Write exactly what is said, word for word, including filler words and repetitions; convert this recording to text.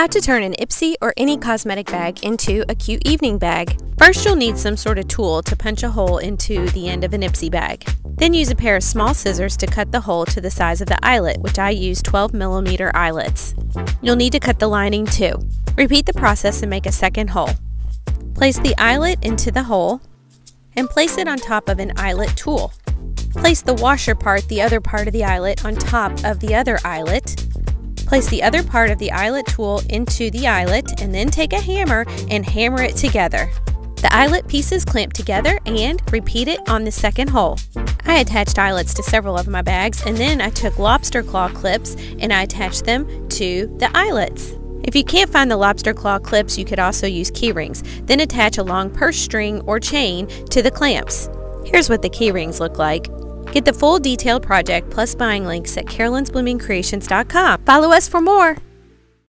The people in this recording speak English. How to turn an Ipsy or any cosmetic bag into a cute evening bag. First, you'll need some sort of tool to punch a hole into the end of an Ipsy bag. Then use a pair of small scissors to cut the hole to the size of the eyelet, which I use twelve millimeter eyelets. You'll need to cut the lining too. Repeat the process and make a second hole. Place the eyelet into the hole and place it on top of an eyelet tool. Place the washer part, the other part of the eyelet, on top of the other eyelet. Place the other part of the eyelet tool into the eyelet and then take a hammer and hammer it together. The eyelet pieces clamp together and repeat it on the second hole. I attached eyelets to several of my bags and then I took lobster claw clips and I attached them to the eyelets. If you can't find the lobster claw clips, you could also use key rings. Then attach a long purse string or chain to the clamps. Here's what the key rings look like. Get the full detailed project plus buying links at carolins blooming creations dot com. Follow us for more!